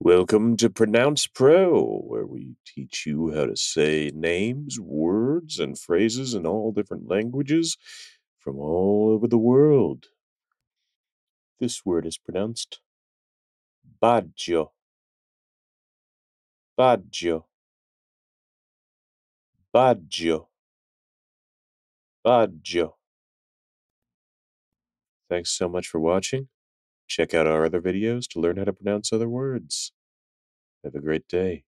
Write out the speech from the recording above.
Welcome to Pronounce Pro, where we teach you how to say names, words, and phrases in all different languages from all over the world. This word is pronounced Baggio. Baggio. Baggio. Baggio. Thanks so much for watching. Check out our other videos to learn how to pronounce other words. Have a great day.